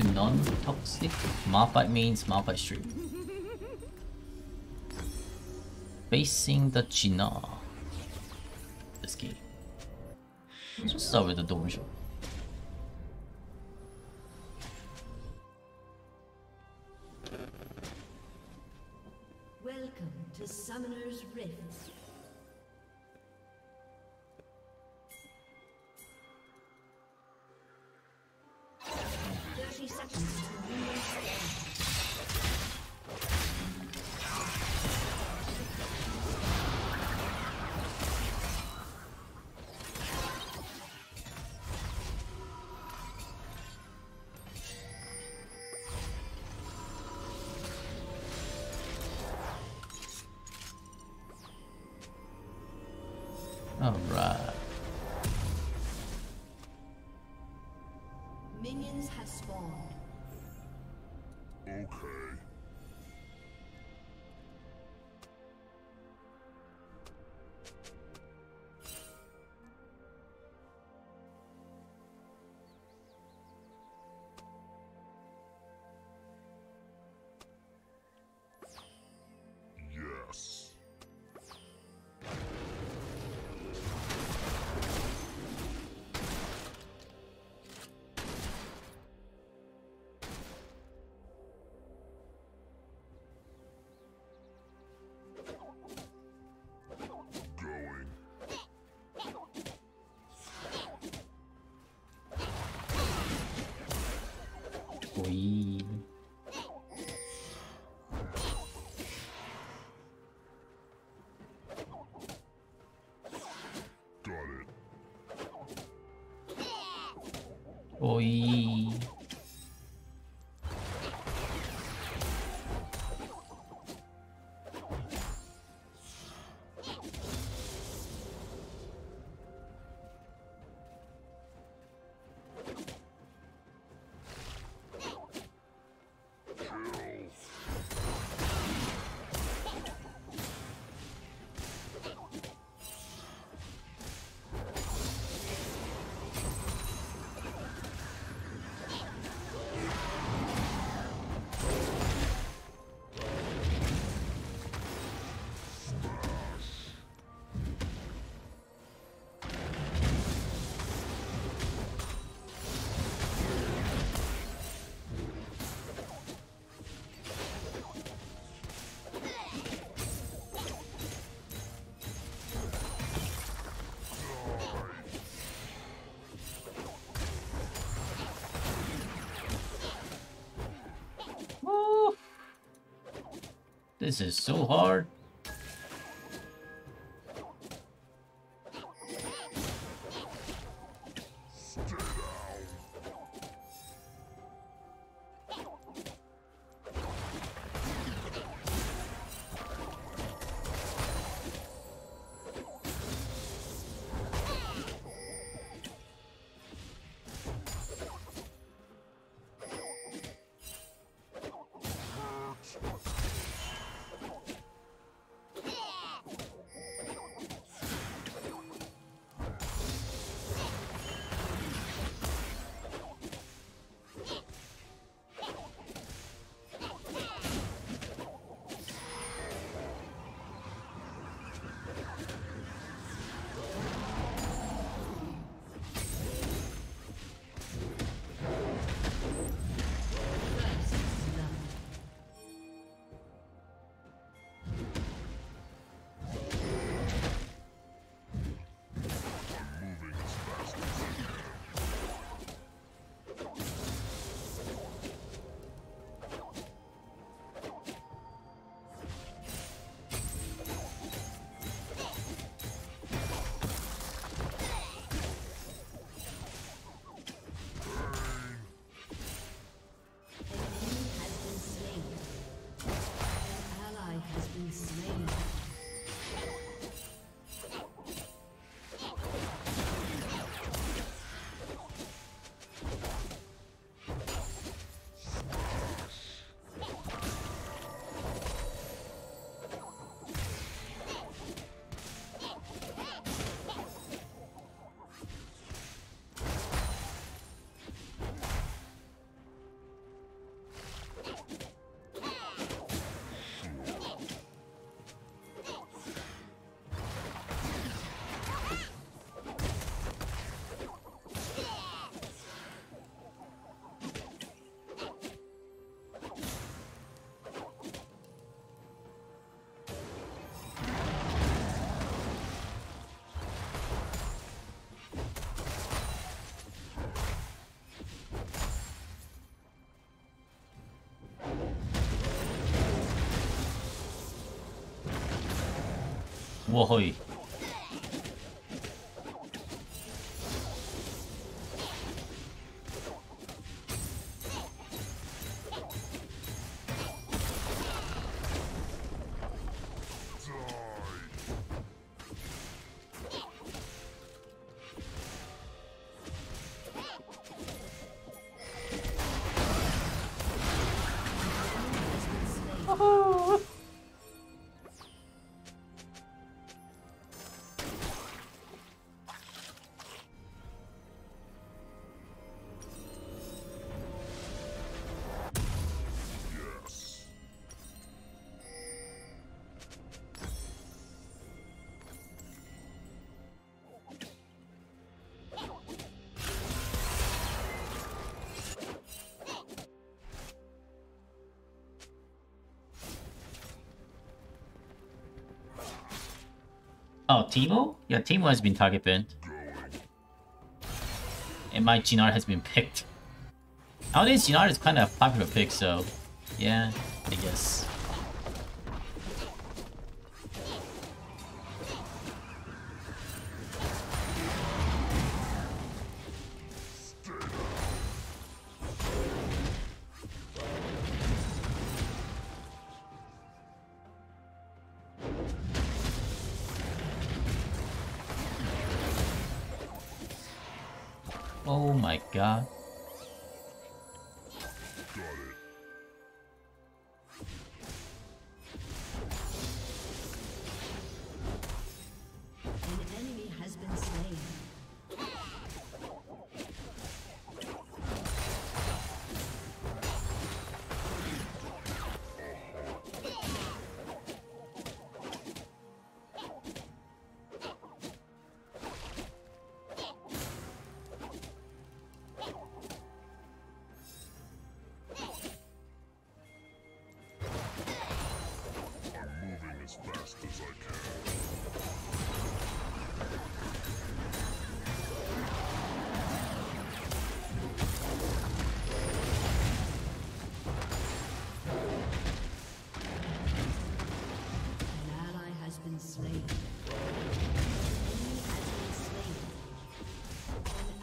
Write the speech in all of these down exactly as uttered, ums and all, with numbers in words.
to non-toxic. Malphite means Malphite Street. Facing the Gnar. This key. Let's start with the Donjon. Welcome to Summoner's Rift. Thirty seconds to win. Oi. This is so hard. Wohoy. Oh, Teemo? Yeah, Teemo has been target banned. And my Gnar has been picked. Nowadays, Gnar is kind of a popular pick, so... yeah, I guess. Oh my god. Got it. An enemy has been slain. Has been slain. We're moving as fast as I can. An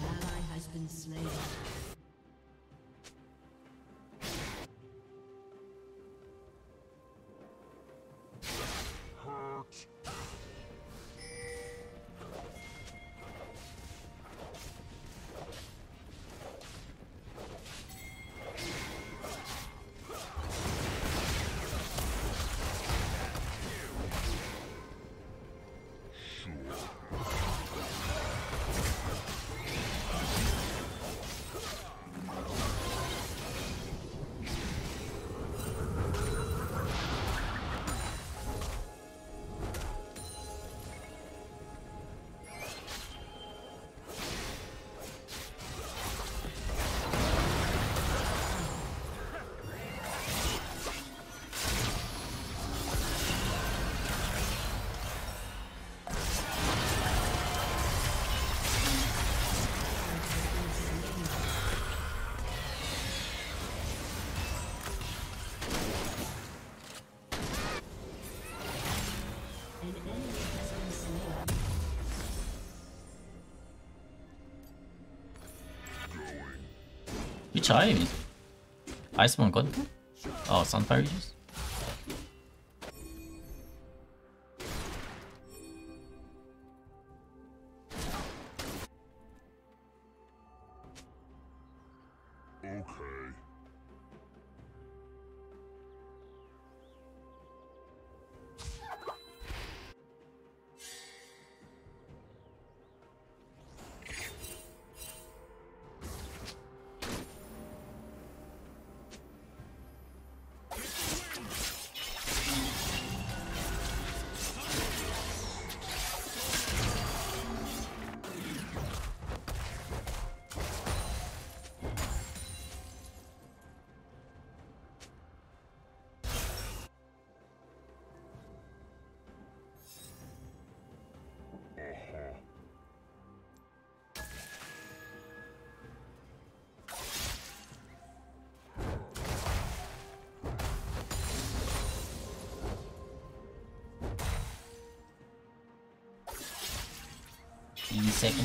ally has been slain. chive. Iceborne got them? Oh, Sunfire Aegis. Second.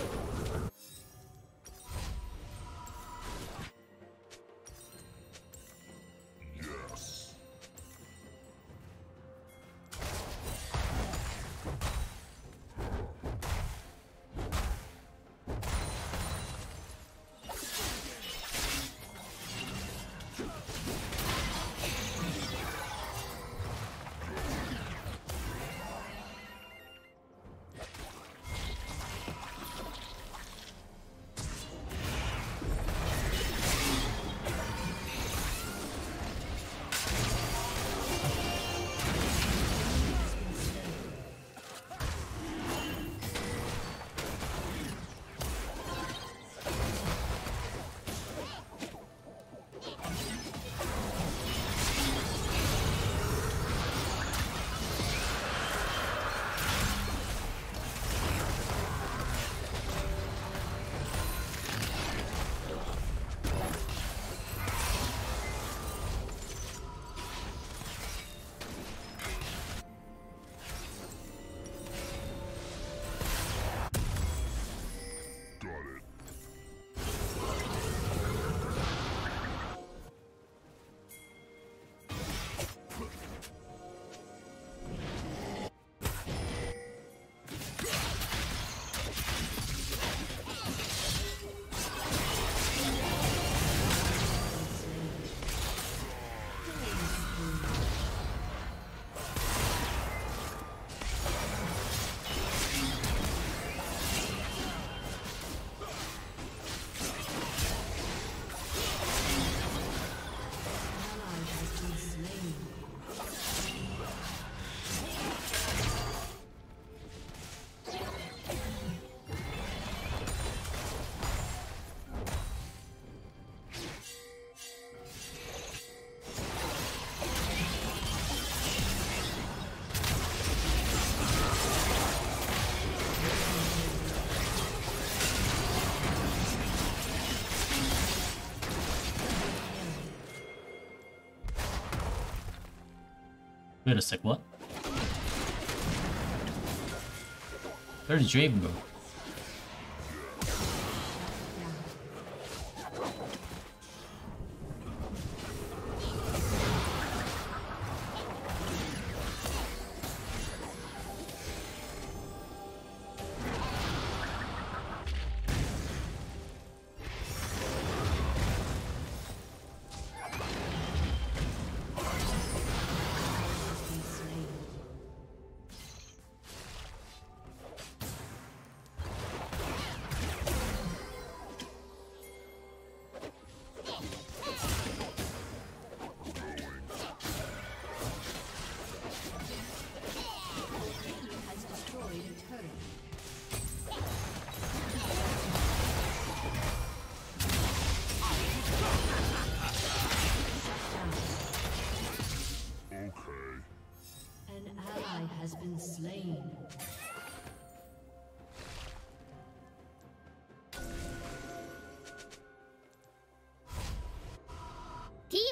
Wait a sec, what? Where's Draven go?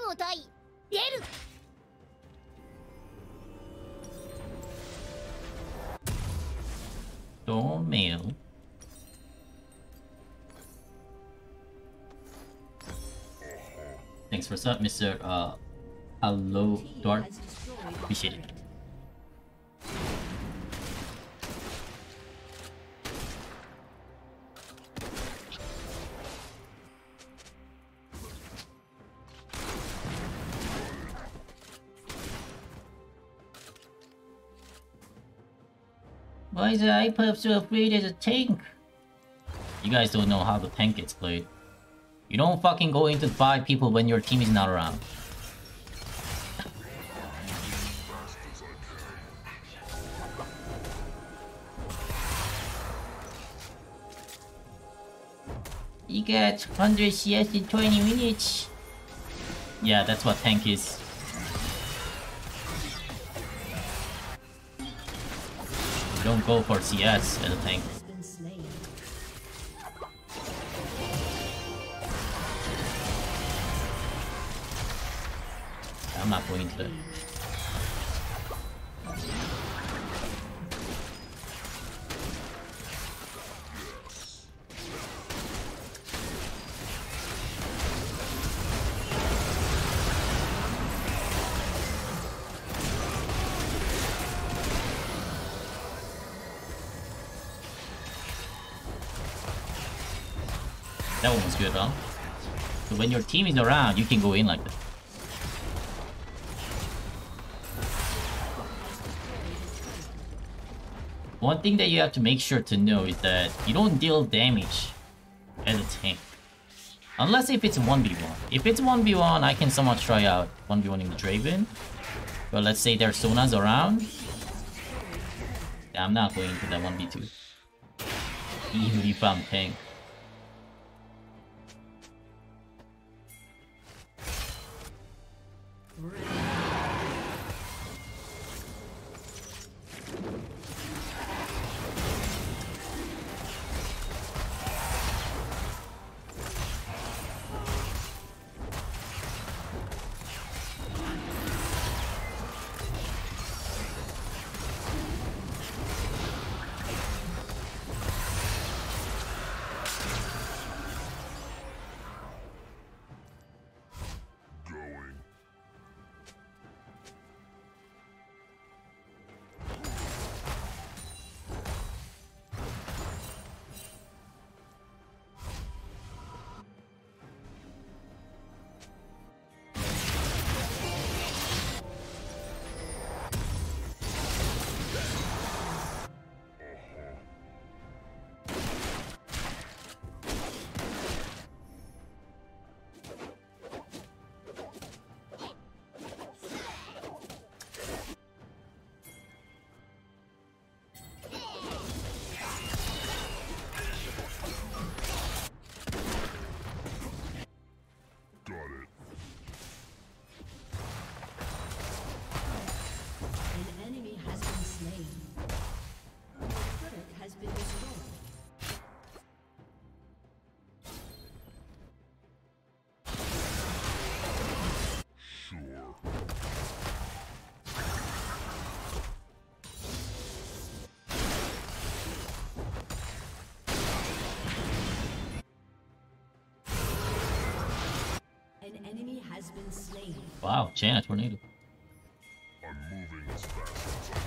の対出る。どうめよ。Thanks for sub, Mister Uh, Hello Dark. Appreciate it. Why is the iPub so afraid of the tank? You guys don't know how the tank gets played. You don't fucking go into five people when your team is not around. You get one hundred C S in twenty minutes. Yeah, that's what tank is. Don't go for C S as a tank. I'm not going to that. That one was good, huh? So when your team is around, you can go in like that. One thing that you have to make sure to know is that you don't deal damage as a tank. Unless if it's one v one. If it's one v one, I can somewhat try out one v one-ing the Draven. But let's say there's Sona's around. I'm not going to that one v two. Even if I'm tank. Wow, Chan, tornado. I'm moving as fast as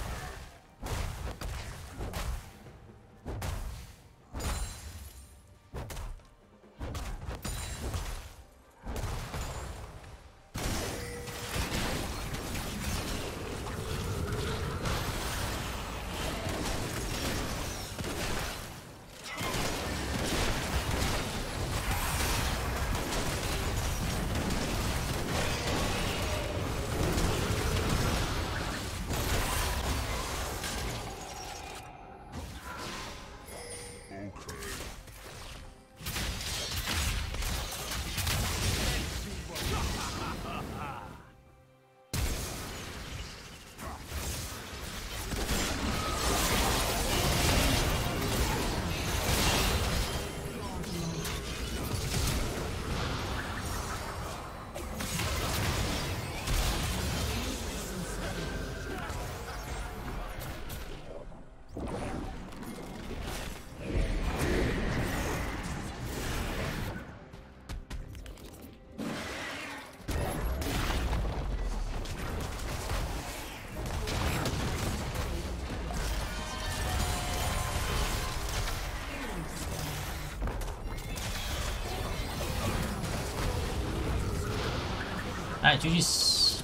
Alright, G G's.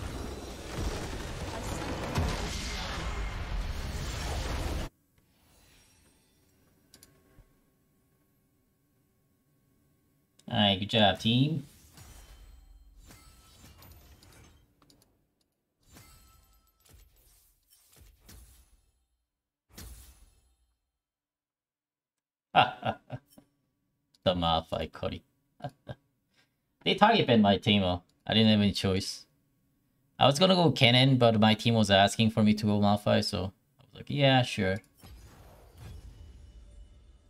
Alright, good job, team. The Malphite Cody. They target banned my Teemo. I didn't have any choice. I was gonna go Kennen, but my team was asking for me to go Malphite, so I was like, yeah, sure.